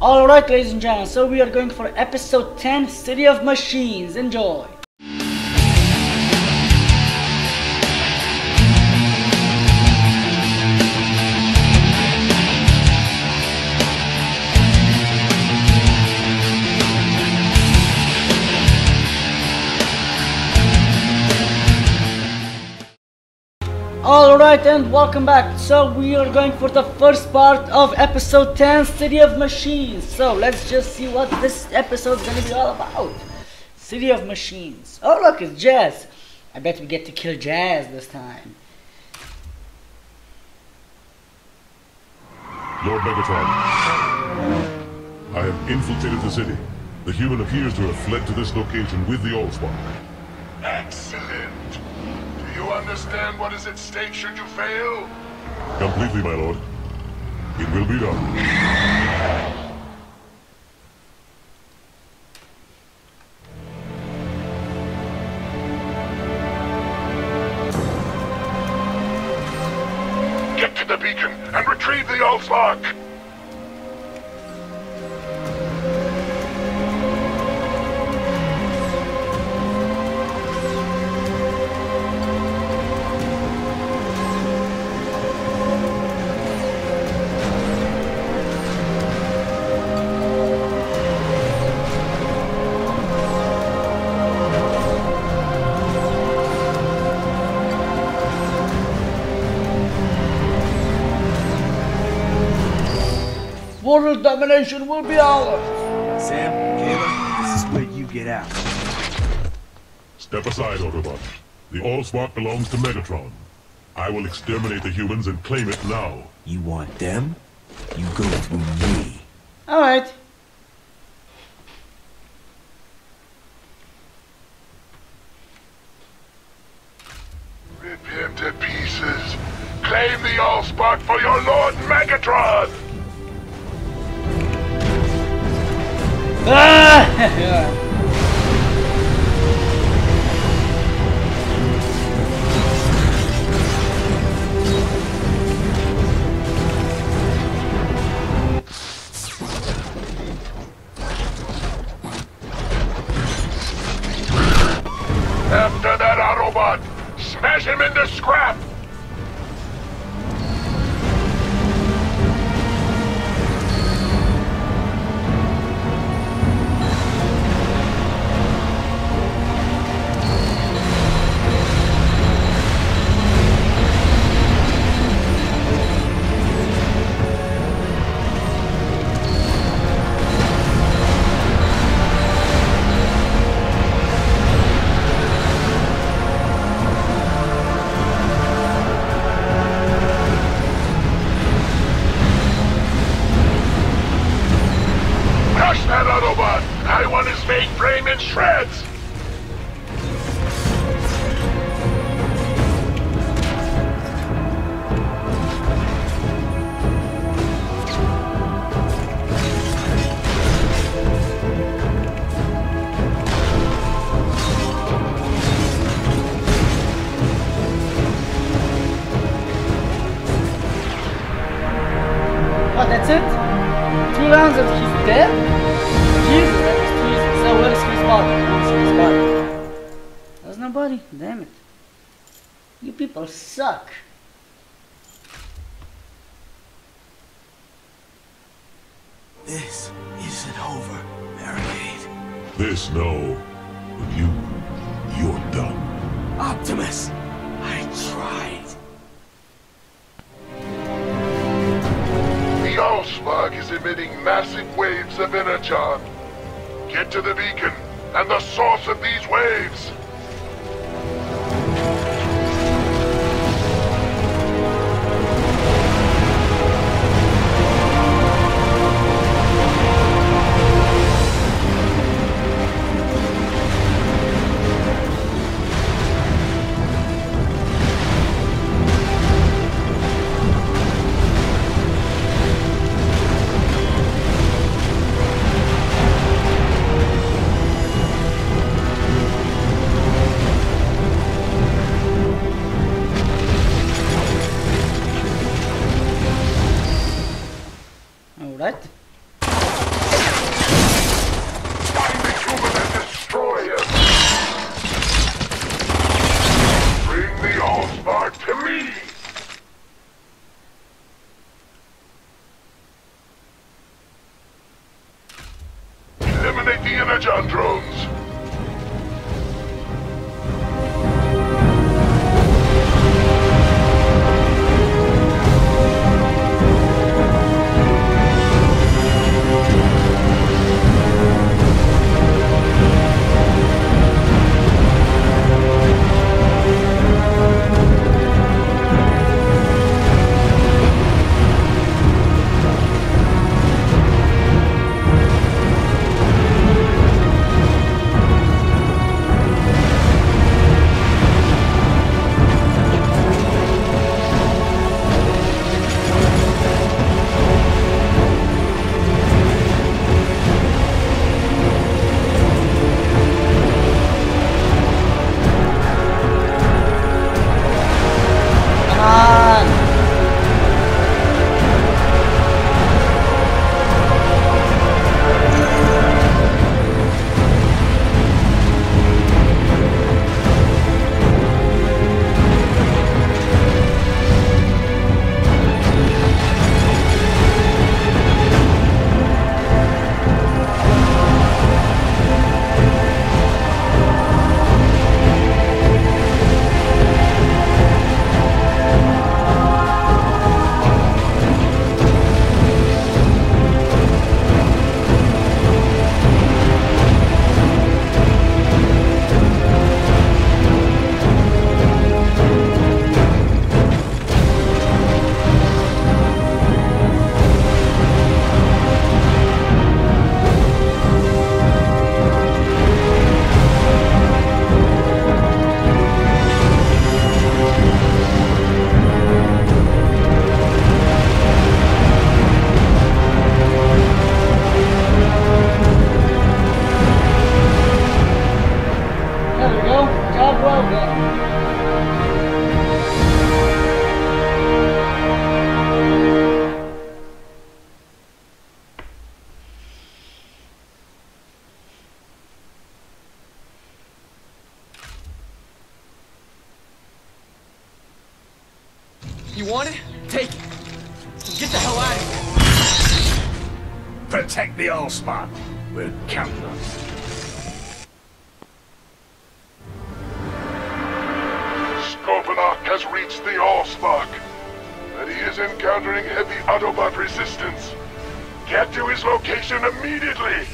Alright, ladies and gentlemen, so we are going for episode 10, City of Machines. Enjoy! Alright, and welcome back. So we are going for the first part of episode 10, City of Machines. So let's just see what this episode's gonna be all about. City of Machines. Oh look, it's Jazz. I bet we get to kill Jazz this time. Lord Megatron, I have infiltrated the city. The human appears to have fled to this location with the AllSpark. Excellent. You understand what is at stake should you fail? Completely, my lord. It will be done. Get to the beacon and retrieve the AllSpark! World domination will be ours! Sam, Caleb, this is where you get out. Step aside, Autobot. The AllSpark belongs to Megatron. I will exterminate the humans and claim it now. You want them? You go through me. Alright. Rip him to pieces. Claim the AllSpark for your Lord Megatron! Ah! After that Autobot, smash him into scrap! Damn it. You people suck. This isn't over, Barricade. This no. But you're done. Optimus, I tried. The AllSpark is emitting massive waves of energon. Get to the beacon and the source of these waves. Eliminate the energon drones! You want it? Take it. Get the hell out of here. Protect the AllSpark. We're counting on it. Scorponok has reached the AllSpark, but he is encountering heavy Autobot resistance. Get to his location immediately.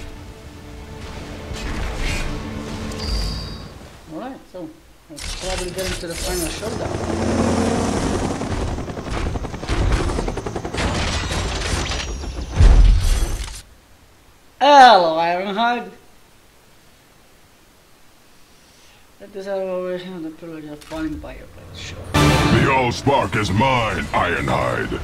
All right, so let's probably get into the final showdown. Hello, Ironhide! That is our ovation of the privilege of falling by your place, sure. The AllSpark is mine, Ironhide!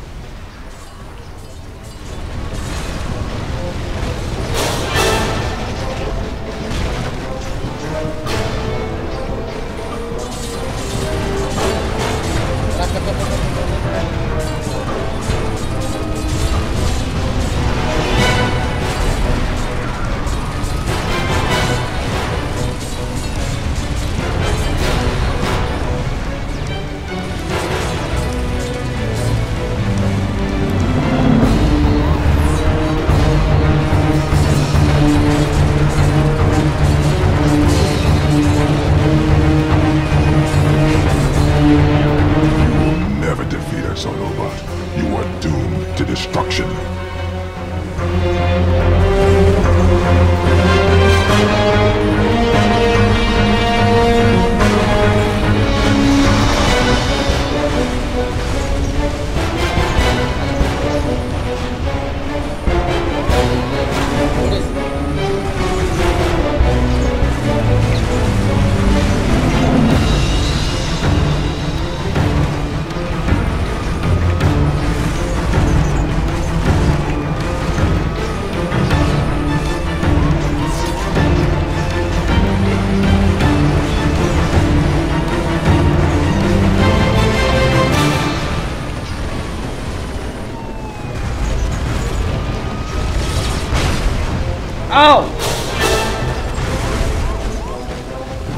Ow!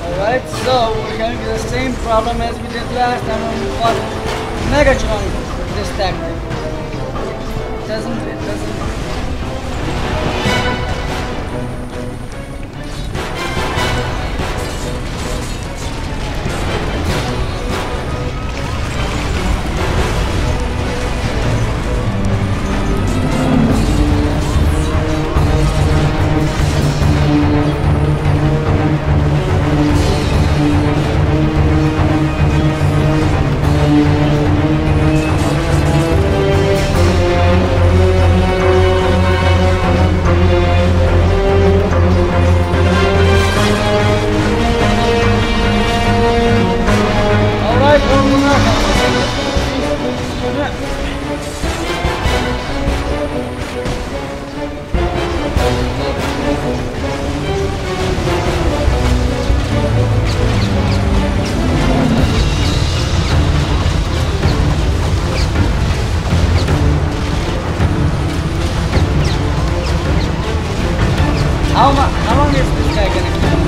Alright, so we're going to do the same problem as we did last time when we fought Megatron this time. It doesn't. How long is this guy gonna kill?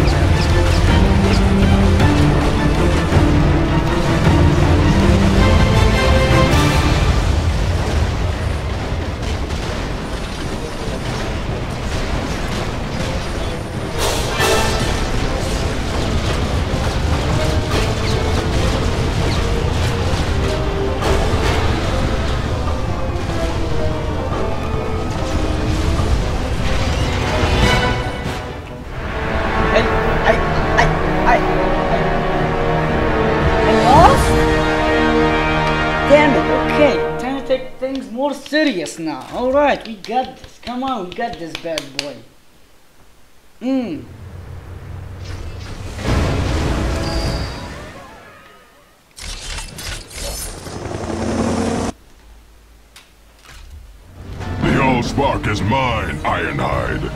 Serious now. All right, we got this. Come on, we got this bad boy. The AllSpark is mine, Ironhide.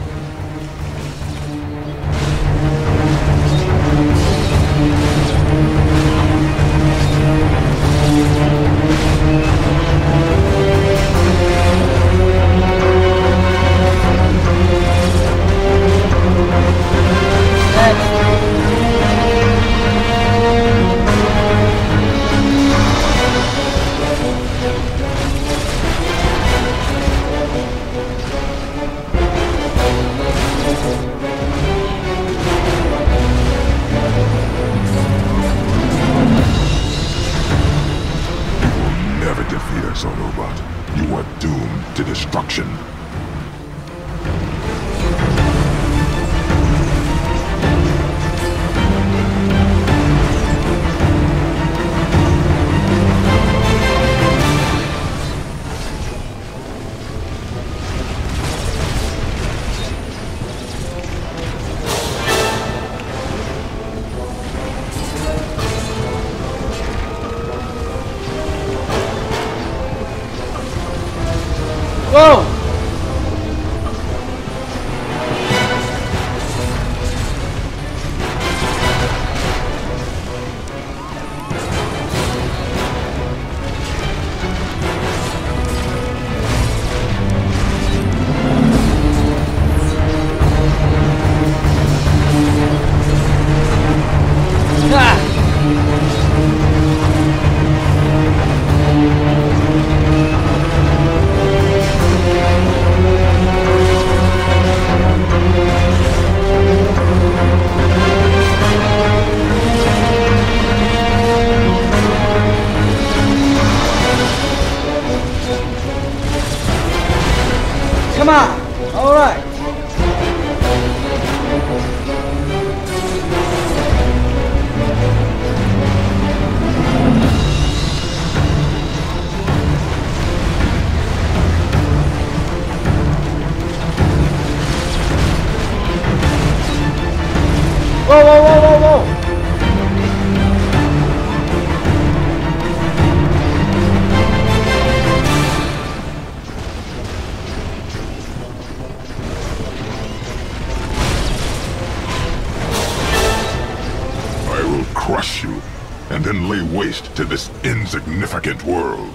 To this insignificant world.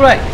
Right.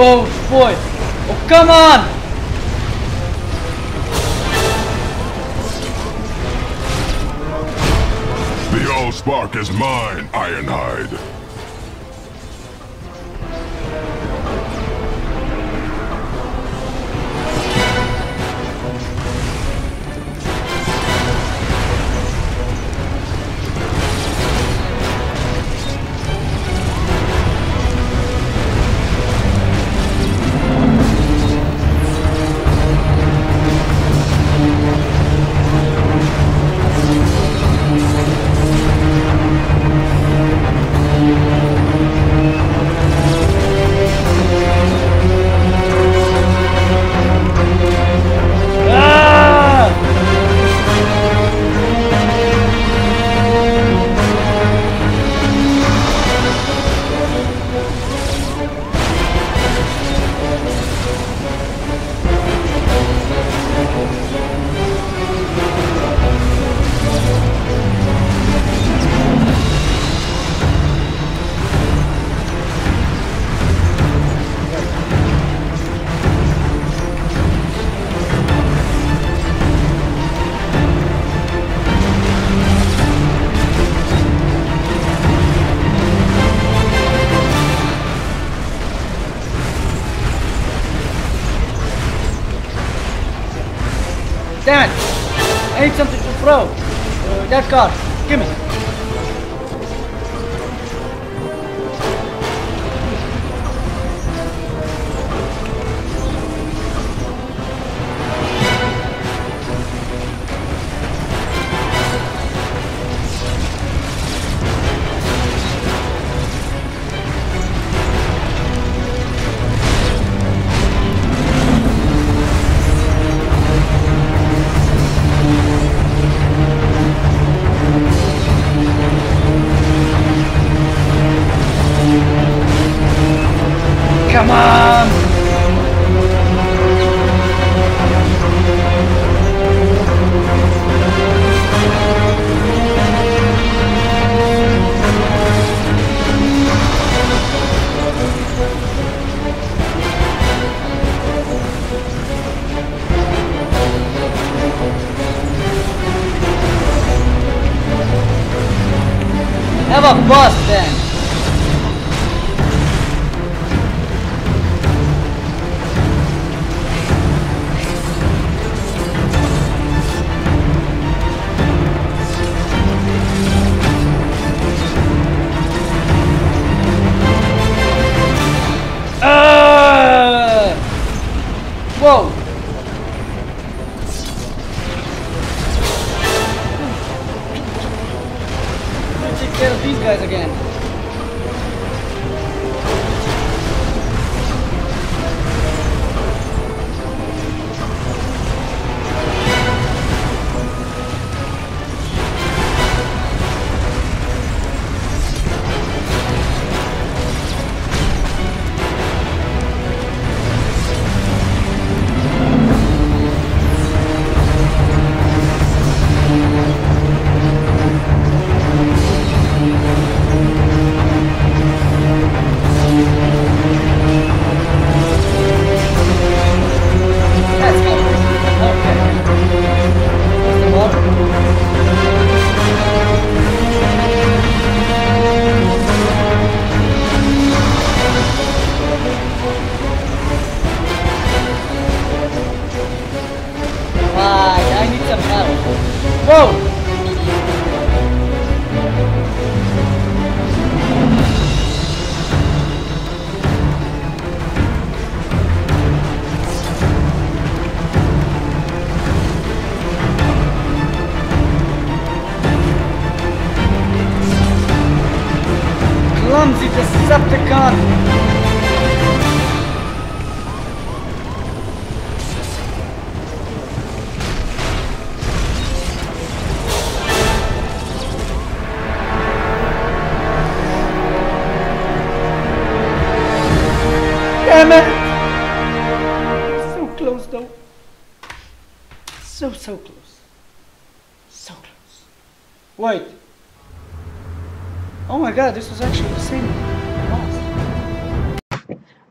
Oh boy! Oh come on! The AllSpark is mine, Ironhide. Damn it! I need something to throw. That card. Give me. Come on! Have a bus then! Whoa! I'm gonna take care of these guys again. Damn it! So close though. So close. So close. Wait. Oh my god, this was actually the same.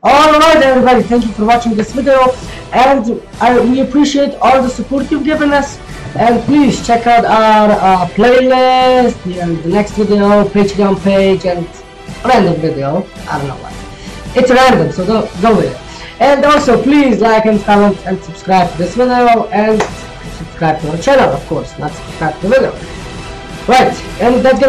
Alright everybody, thank you for watching this video, and we appreciate all the support you've given us, and please check out our playlist, the next video, Patreon page, and random video, I don't know what. It's random, so go with it. And also please like and comment and subscribe to this video, and subscribe to our channel, of course, not subscribe to the video. Right, and that's